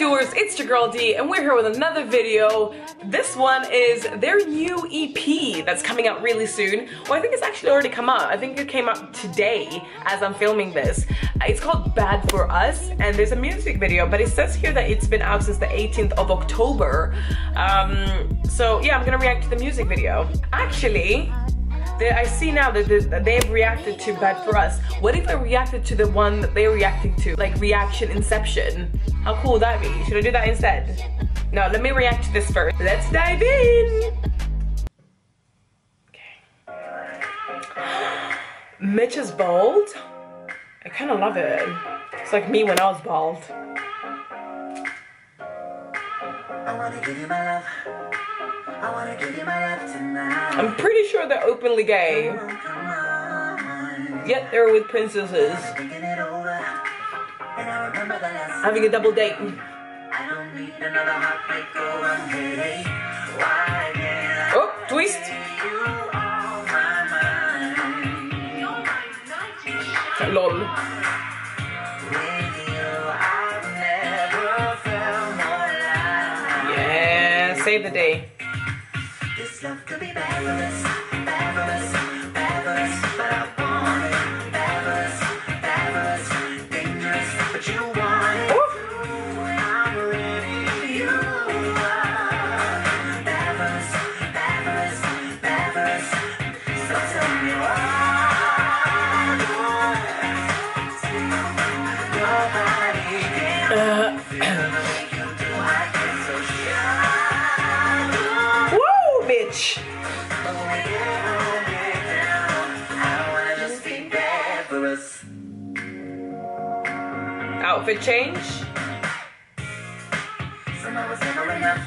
doers, it's your girl D, and we're here with another video. This one is their new EP that's coming out really soon. Well, I think it's actually already come out. I think it came out today as I'm filming this. It's called Bad for Us, and there's a music video, but it says here that it's been out since the 18th of October. So yeah, I'm gonna react to the music video. Actually, I see now that they've reacted to Bad for Us. What if they reacted to the one that they're reacting to? Like reaction Inception. How cool would that be? Should I do that instead? No, let me react to this first. Let's dive in! Okay. Mitch is bald. I kind of love it. It's like me when I was bald. I wanna give you my love. I wanna give you my love tonight. I'm pretty sure they're openly gay. Yet they're with princesses. Having a double date. I don't need another heartbreak or a headache. Why did I oh, twist! LOL. Save the day. This love could be bad for us, bad for us, bad for us, but I want it. Bad for us, dangerous, but you want it. I'm ready, you are. Bad for us, bad for us, bad for us. So tell me why. Nobody can make you do I get so shy. Bitch. Outfit change. Someone's never enough.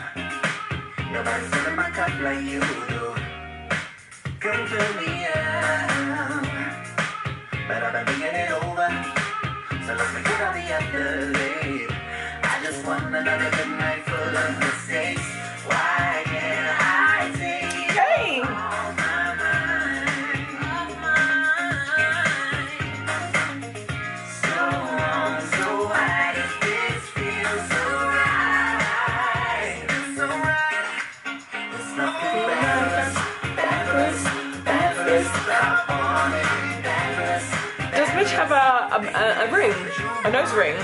Nobody's filling my cup like you do. Come fill me up. But I've been getting it over. So let's forget all the other late. I just want another good night full of mistakes. Why can't I? Does Mitch have a ring? A nose ring?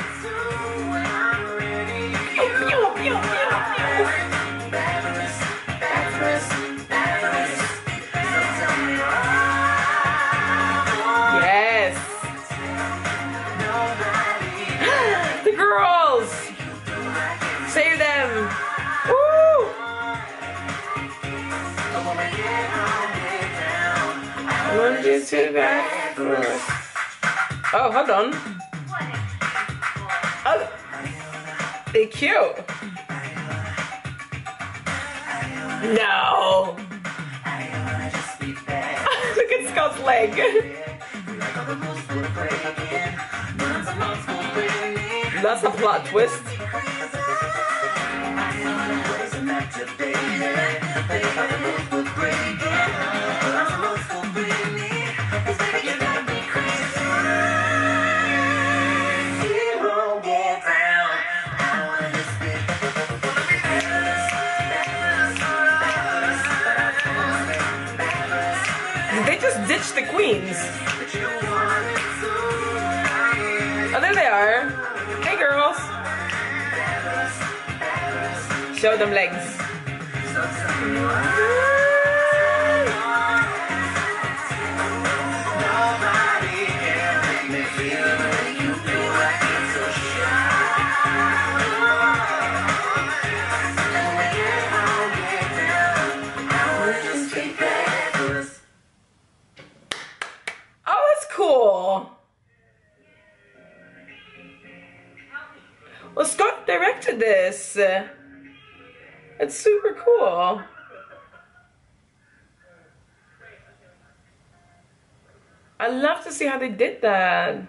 Yes! The girls! Save them! Oh, hold on. Oh, they're cute. No. Look at Scott's leg. That's a plot twist. They just ditched the queens. Oh, there they are. Hey, girls. Show them legs. Well, Scott directed this. It's super cool. I love to see how they did that.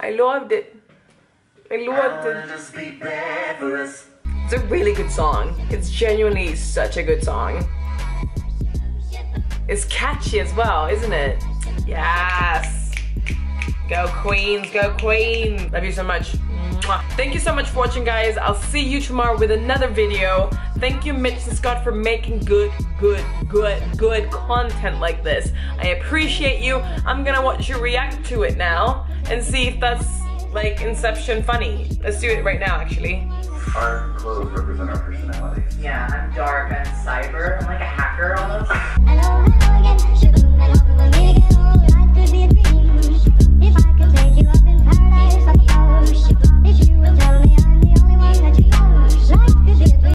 I loved it. I loved it. It's a really good song. It's genuinely such a good song. It's catchy as well, isn't it? Yes! Go Queens, go Queens. Love you so much. Thank you so much for watching, guys. I'll see you tomorrow with another video. Thank you, Mitch and Scott, for making good content like this. I appreciate you. I'm gonna watch you react to it now and see if that's like Inception funny. Let's do it right now, actually. Our clothes represent our personalities. Yeah, I'm dark, I'm cyber, I'm like a hacker almost.